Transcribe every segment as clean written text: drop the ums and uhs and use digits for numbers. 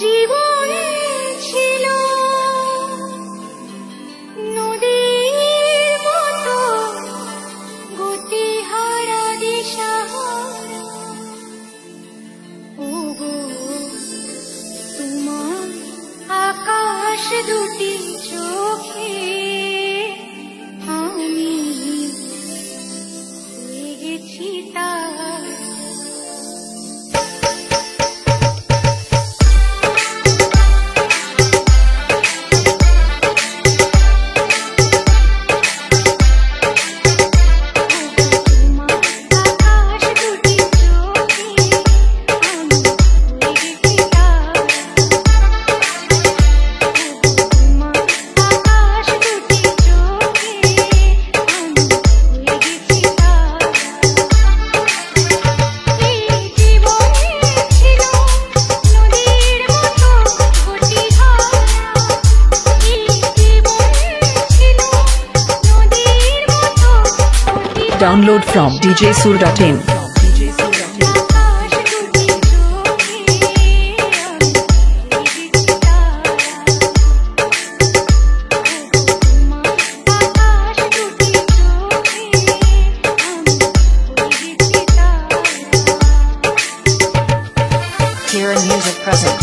জীবনে ছিল নদীর মতো গতিহারা দিশাহারা। ওগো তোমার আকাশ দুটি চোখে আমি হয়ে গেছি তার। Download from djsur.in. Kiran music present.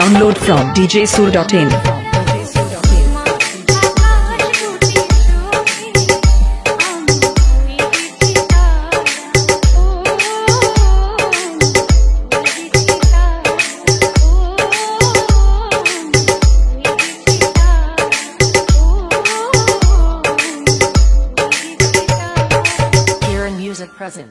Download from djsur.in. Kiran music present.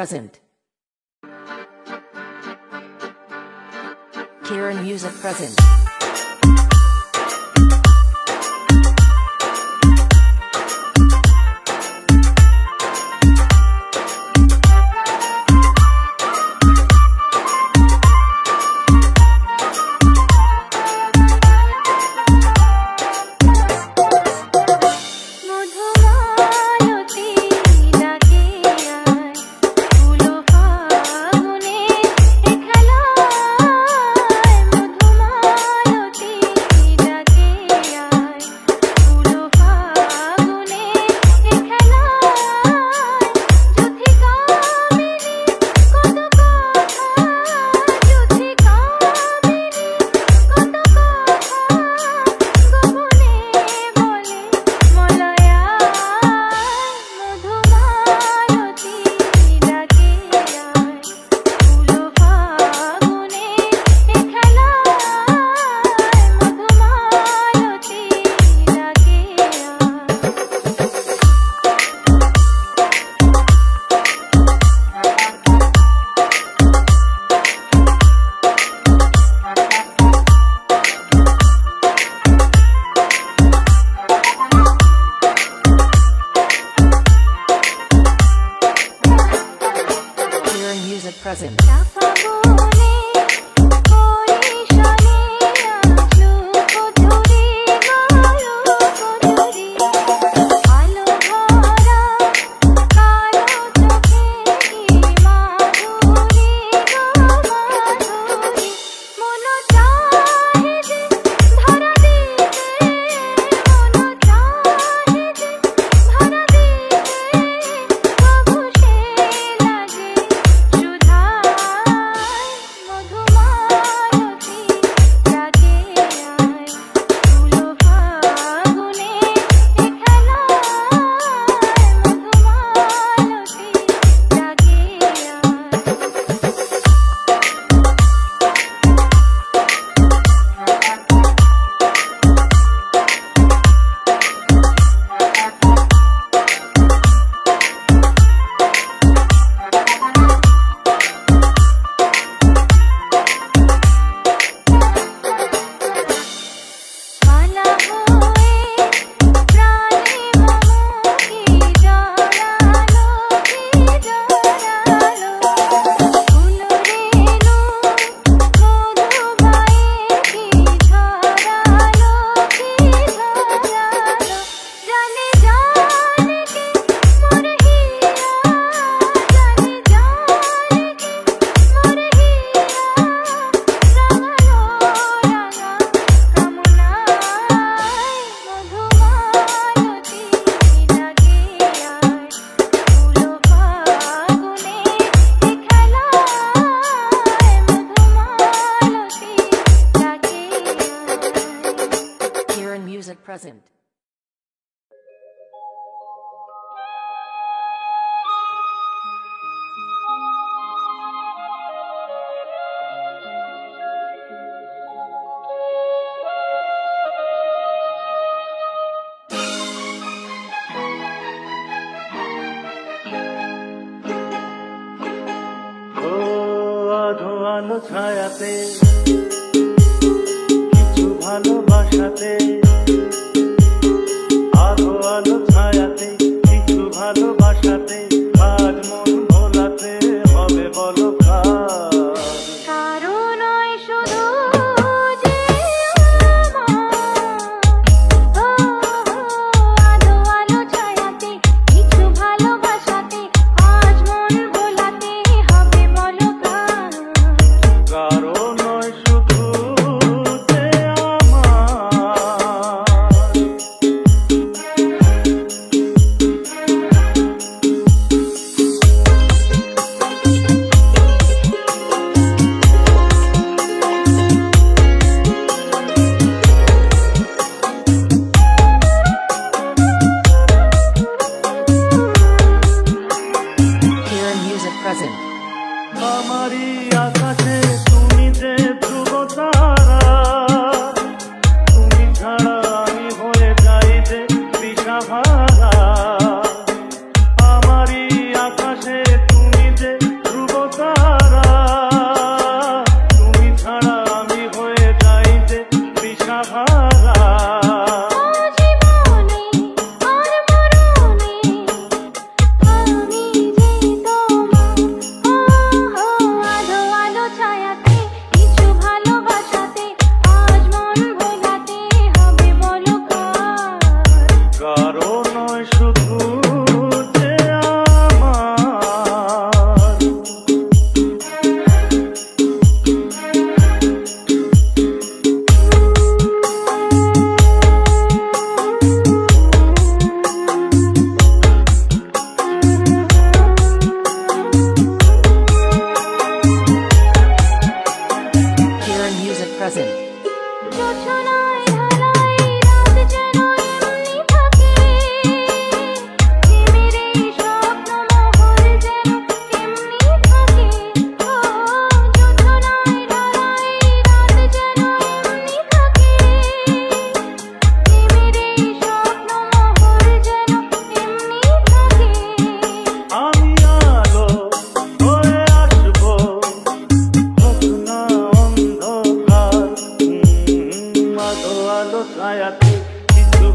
present. Kiran music present. Present. Music present. Oh, adhuano chhayate, kichu bhalobashate.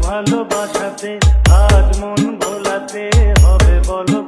ভালোবাসাতে আজ মন ভোলাতে হবে বলো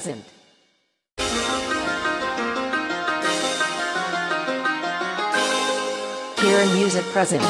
present. Kiran Music present.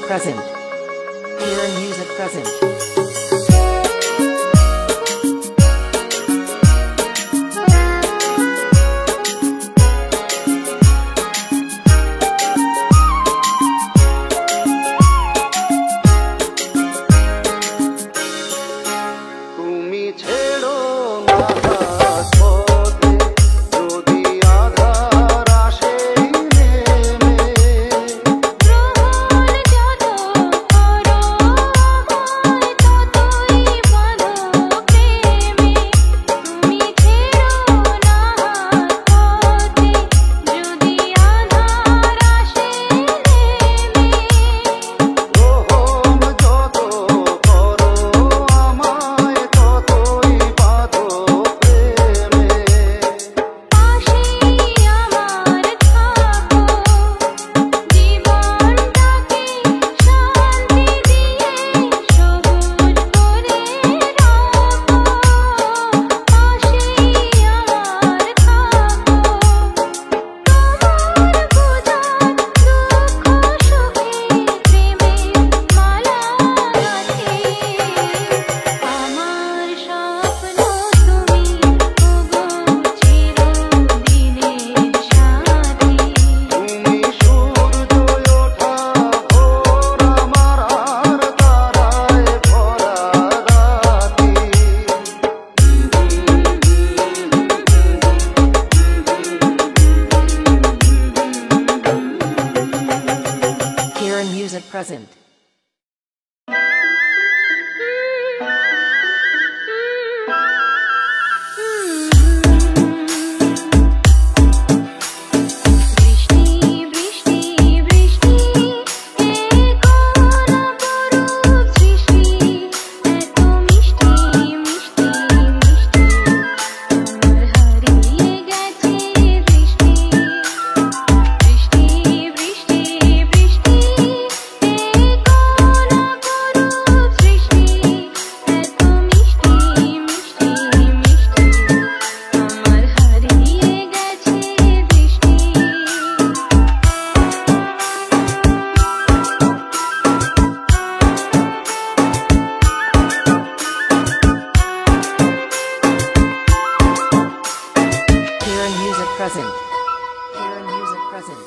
music present. Kiran music present. Music present. Present. Kiran music present. Present.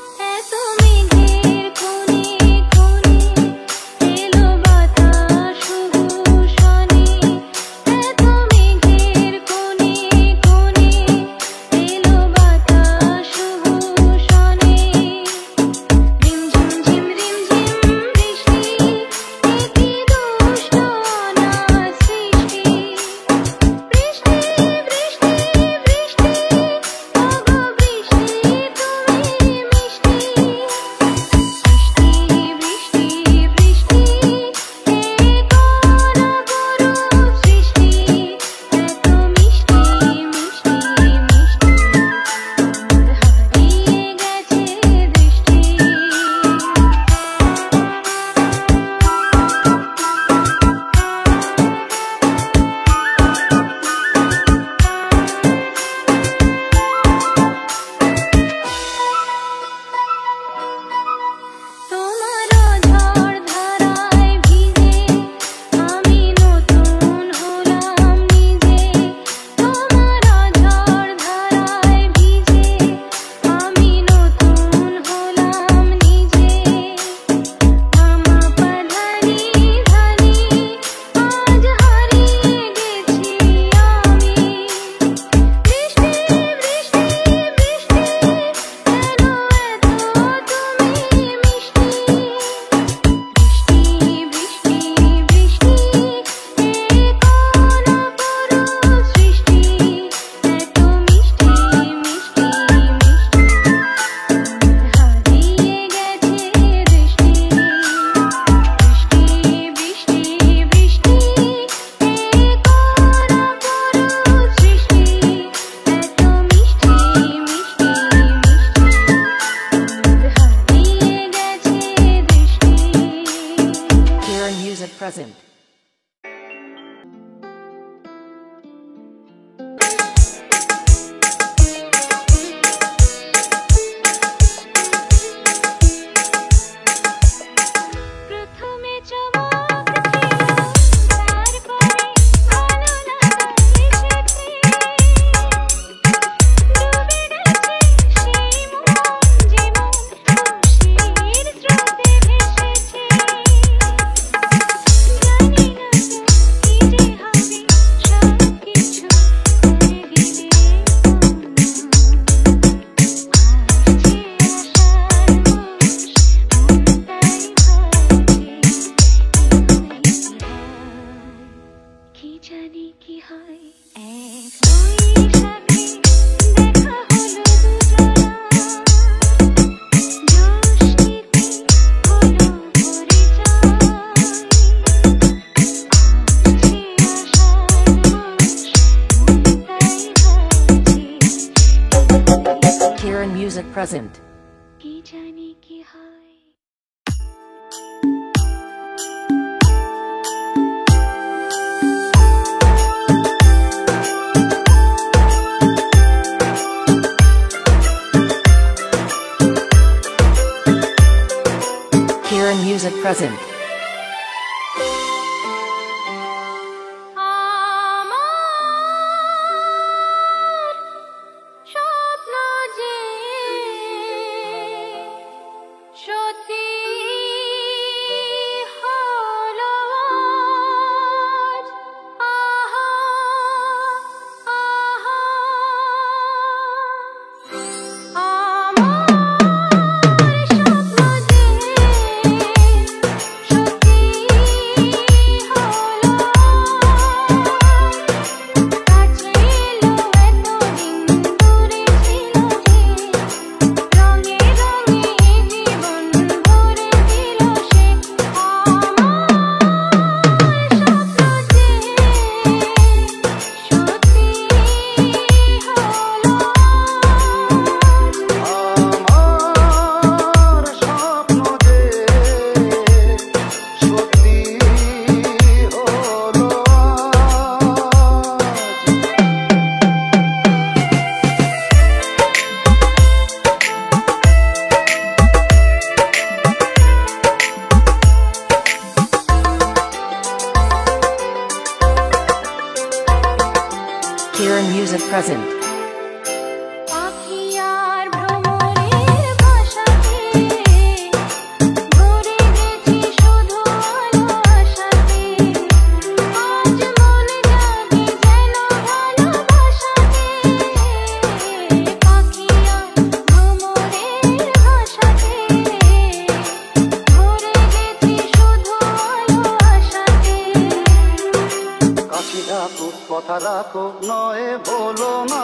Percent. কি জানি কি হয়। Kiran Music present. Kiran Music present. কথা রাখো নয় বলো না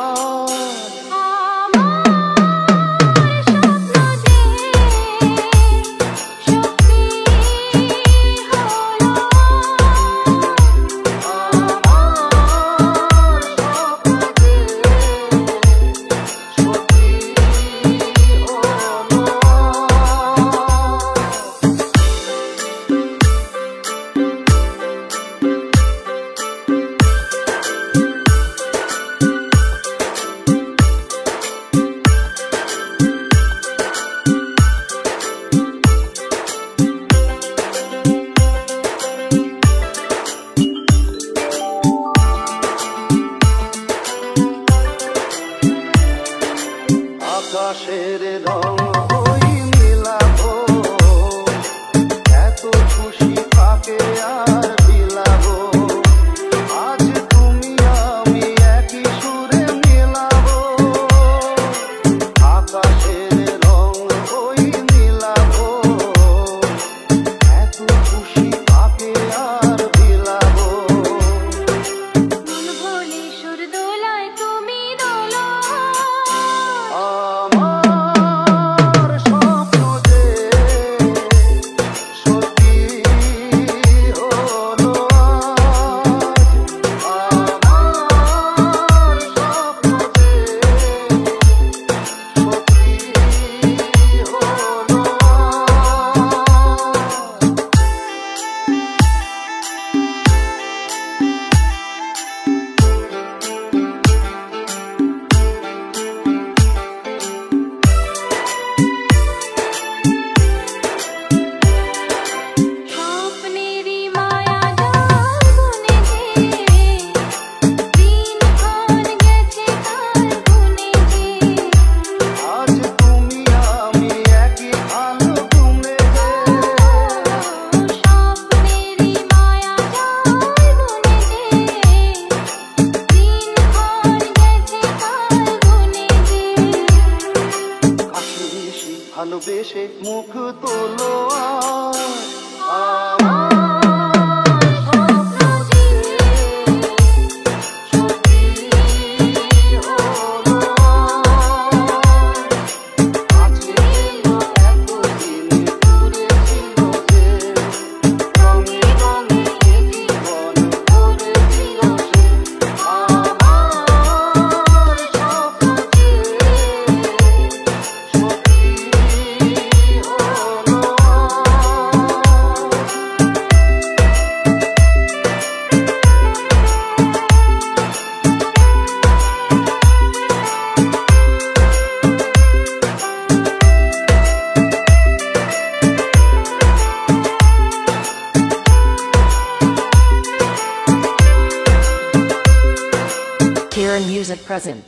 present.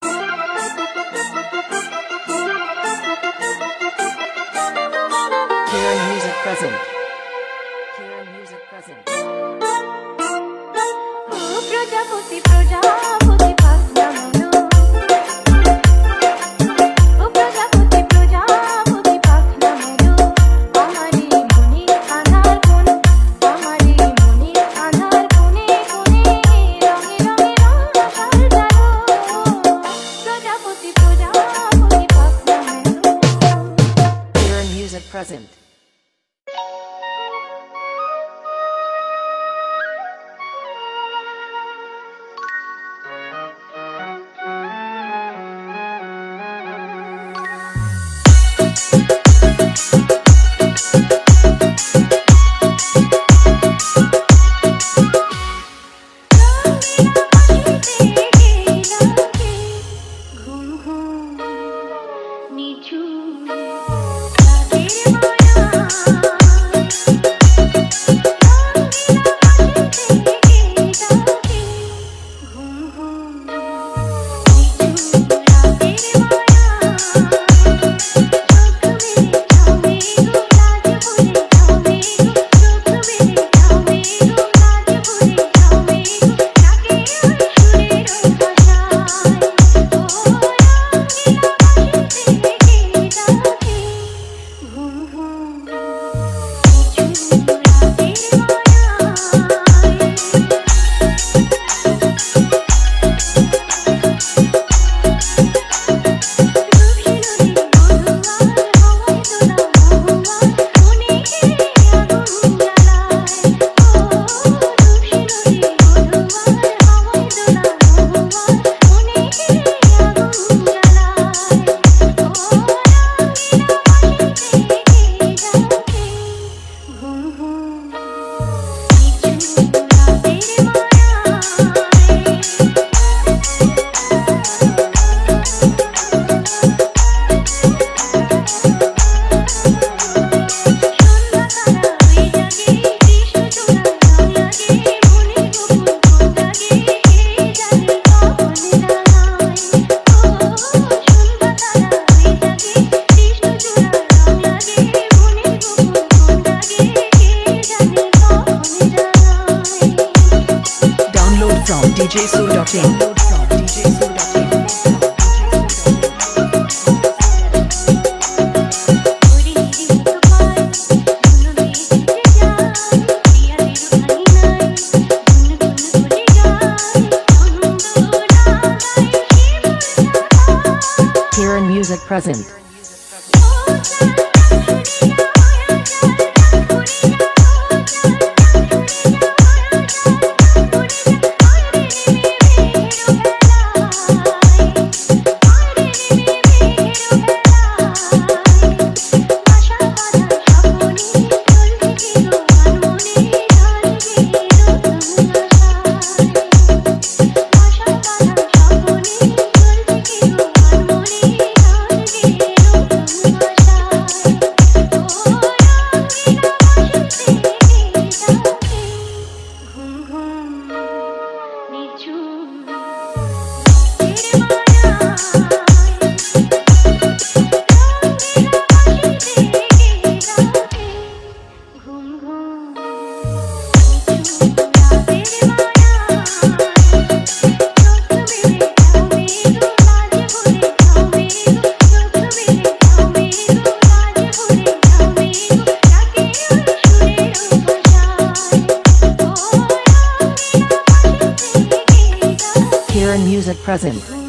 Kiran music present. Kiran music present. Oh, Prajapati, Prajapati. Present. DJ Soul Docking. Kiran music present. Kiran music present.